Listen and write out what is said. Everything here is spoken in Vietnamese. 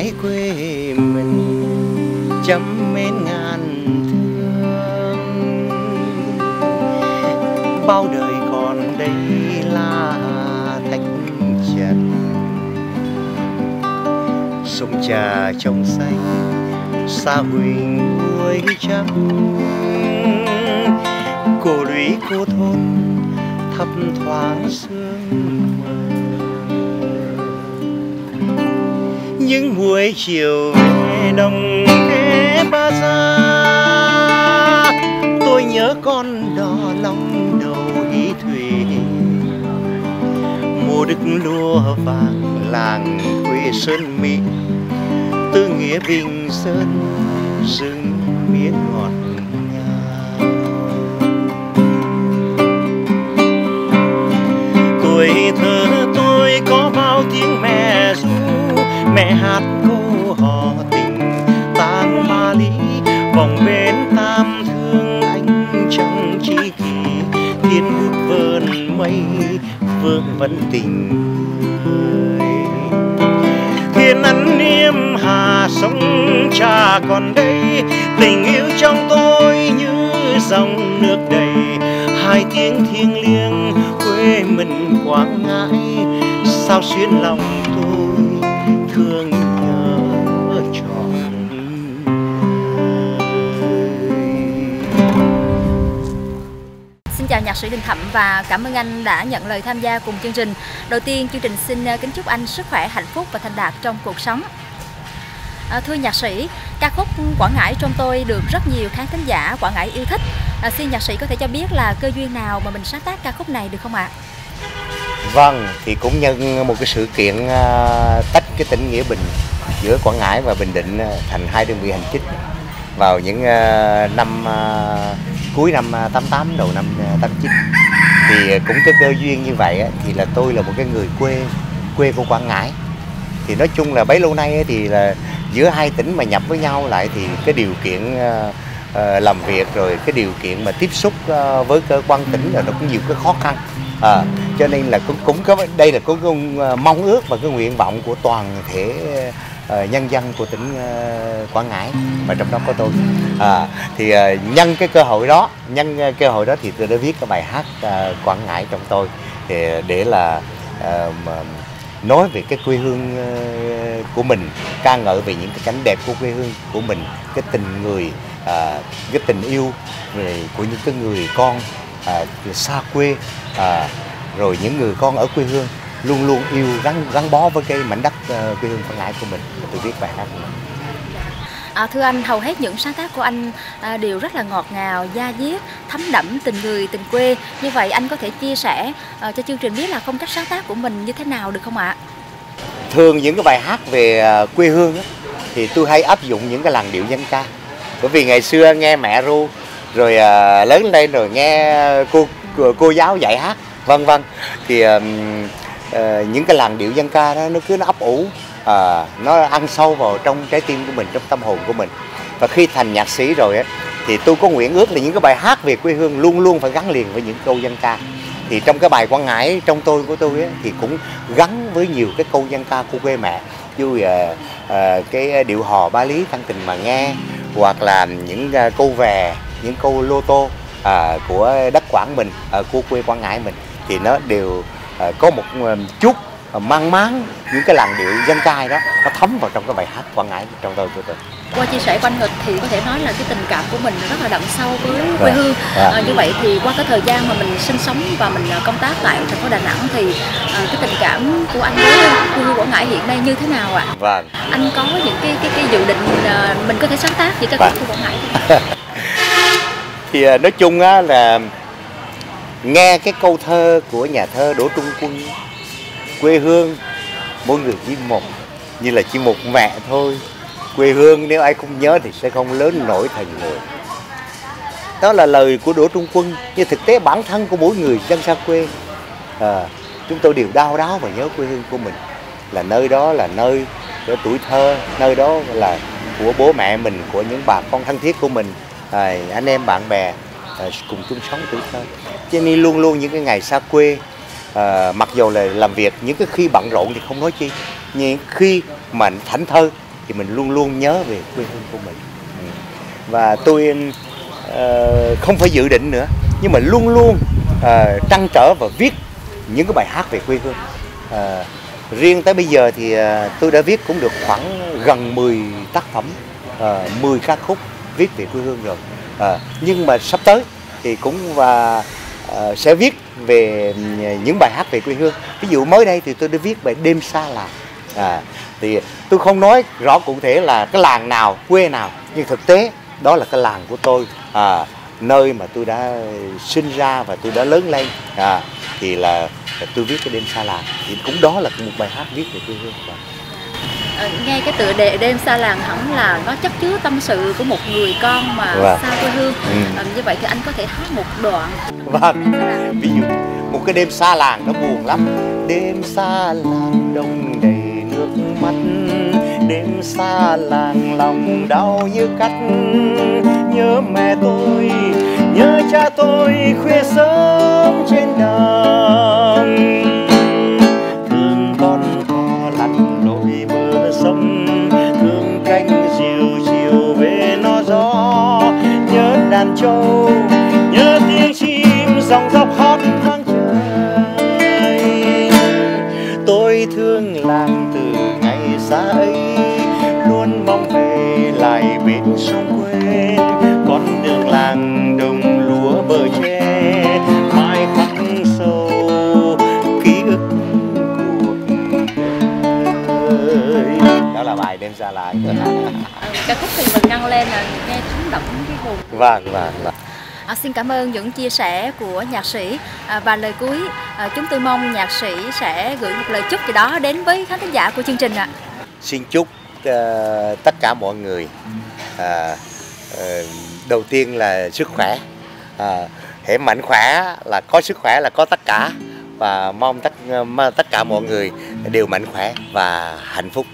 mãi quê mình trăm mến ngàn thương. Bao đời còn đây là thạch trần, sông trà trong xanh, xa huỳnh vui trắng. Cổ lũy cô thôn thấp thoáng sương mờ. Những buổi chiều về đồng khế Ba Gia, tôi nhớ con đò lòng đầu ý thủy, mùa đức lúa vàng làng quê Sơn Mỹ. Từ Nghĩa Bình sơn rừng mía ngọt ngào, tuổi thơ tôi có bao tiếng mẹ ru, mẹ hát câu hò tình tang ba lý. Vòng bên tam thương anh trong chi kỷ, thiên bút vờn mây vương vấn tình ơi. Thiên ăn niêm hà sông trà còn đây, tình yêu trong tôi như dòng nước đầy. Hai tiếng thiêng liêng quê mình Quảng Ngãi, sao xuyên lòng tôi thương nhớ trọn. Xin chào nhạc sĩ Đình Thẩm và cảm ơn anh đã nhận lời tham gia cùng chương trình. Đầu tiên chương trình xin kính chúc anh sức khỏe, hạnh phúc và thành đạt trong cuộc sống. Thưa nhạc sĩ, ca khúc Quảng Ngãi trong tôi được rất nhiều khán thính giả Quảng Ngãi yêu thích. Xin nhạc sĩ có thể cho biết là cơ duyên nào mà mình sáng tác ca khúc này được không ạ? Vâng, thì cũng nhân một cái sự kiện tách cái tỉnh Nghĩa Bình giữa Quảng Ngãi và Bình Định thành hai đơn vị hành chính vào những năm cuối năm 88 đầu năm 89. Thì cũng cái cơ duyên như vậy thì là tôi là một cái người quê của Quảng Ngãi. Thì nói chung là bấy lâu nay thì là giữa hai tỉnh mà nhập với nhau lại thì cái điều kiện làm việc rồi cái điều kiện mà tiếp xúc với cơ quan tỉnh là nó cũng nhiều cái khó khăn. Cho nên là cũng có đây là có mong ước và cái nguyện vọng của toàn thể nhân dân của tỉnh Quảng Ngãi mà trong đó có tôi. Thì nhân cái cơ hội đó thì tôi đã viết cái bài hát Quảng Ngãi trong tôi để là nói về cái quê hương của mình, ca ngợi về những cái cảnh đẹp của quê hương của mình, cái tình người, cái tình yêu của những cái người con xa quê, rồi những người con ở quê hương luôn luôn yêu gắn bó với cái mảnh đất quê hương Quảng Ngãi của mình. Tôi viết bài hát của mình. Thưa anh, hầu hết những sáng tác của anh đều rất là ngọt ngào, da diết, thấm đẫm tình người, tình quê. Như vậy anh có thể chia sẻ cho chương trình biết là phong cách sáng tác của mình như thế nào được không ạ? Thường những cái bài hát về quê hương thì tôi hay áp dụng những cái làn điệu dân ca. Bởi vì ngày xưa nghe mẹ ru, rồi lớn lên rồi nghe cô giáo dạy hát, vân vân. Thì những cái làn điệu dân ca đó nó cứ nó ấp ủ, nó ăn sâu vào trong trái tim của mình, trong tâm hồn của mình. Và khi thành nhạc sĩ rồi thì tôi có nguyện ước là những cái bài hát về quê hương luôn luôn phải gắn liền với những câu dân ca. Thì trong cái bài Quảng Ngãi trong tôi của tôi thì cũng gắn với nhiều cái câu dân ca của quê mẹ, như cái điệu hò ba lý Thăng Tình Mà Nghe, hoặc là những câu về, những câu lô tô của đất Quảng mình, của quê Quảng Ngãi mình. Thì nó đều có một chút mang máng những cái làn điệu dân ca đó, nó thấm vào trong cái bài hát Quảng Ngãi trong tôi của tôi. Qua chia sẻ của anh Nghịch thì có thể nói là cái tình cảm của mình rất là đậm sâu với quê hương. Như vậy thì qua cái thời gian mà mình sinh sống và mình công tác tại thành phố Đà Nẵng thì cái tình cảm của anh với quê hương Quảng Ngãi hiện nay như thế nào ạ? Vâng. Anh có những cái dự định mình có thể sáng tác những cái của Quảng Ngãi không? Thì nói chung á là nghe cái câu thơ của nhà thơ Đỗ Trung Quân: quê hương mỗi người chỉ một, như là chỉ một mẹ thôi. Quê hương nếu ai không nhớ thì sẽ không lớn nổi thành người. Đó là lời của Đỗ Trung Quân. Nhưng thực tế bản thân của mỗi người dân xa quê, chúng tôi đều đau đáu và nhớ quê hương của mình. Là nơi đó là nơi của tuổi thơ, nơi đó là của bố mẹ mình, của những bà con thân thiết của mình, anh em bạn bè cùng chung sống tuổi thơ. Cho nên luôn luôn những cái ngày xa quê, mặc dù là làm việc, những cái khi bận rộn thì không nói chi, nhưng khi mà thảnh thơi thì mình luôn luôn nhớ về quê hương của mình. Và tôi không phải dự định nữa, nhưng mà luôn luôn trăn trở và viết những cái bài hát về quê hương. Riêng tới bây giờ thì tôi đã viết cũng được khoảng gần 10 tác phẩm, 10 ca khúc viết về quê hương rồi. Nhưng mà sắp tới thì cũng sẽ viết về những bài hát về quê hương. Ví dụ mới đây thì tôi đã viết bài Đêm Xa Làng. Thì tôi không nói rõ cụ thể là cái làng nào, quê nào, nhưng thực tế đó là cái làng của tôi, nơi mà tôi đã sinh ra và tôi đã lớn lên. Thì là tôi viết cái Đêm Xa Làng, thì cũng đó là một bài hát viết về quê hương. Nghe cái tựa đề Đêm Xa Làng hẳn là nó chất chứa tâm sự của một người con mà xa quê hương. Như vậy thì anh có thể hát một đoạn. Vâng, ví dụ một cái đêm xa làng nó buồn lắm. Đêm xa làng đông đầy nước mắt, đêm xa làng lòng đau như cắt. Nhớ mẹ tôi, nhớ cha tôi khuya sớm trên đồng. Thương cánh diều chiều về nó gió, nhớ đàn trâu, nhớ tiếng chim dòng dọc hót tháng trời. Tôi thương làng từ ngày xa ấy, luôn mong về lại bên sông quê. Con đường làng đồng lúa bờ tre, mãi khắc sâu ký ức cuộc đời. Đó là bài Đêm Xa Làng. Ca khúc thì mình ngăn lên là nghe xúc động cái hồn. Vâng. Xin cảm ơn những chia sẻ của nhạc sĩ. Và lời cuối, chúng tôi mong nhạc sĩ sẽ gửi một lời chúc gì đó đến với khán thính giả của chương trình ạ. Xin chúc tất cả mọi người đầu tiên là sức khỏe. Hễ mạnh khỏe là có sức khỏe là có tất cả. Và mong tất cả mọi người đều mạnh khỏe và hạnh phúc.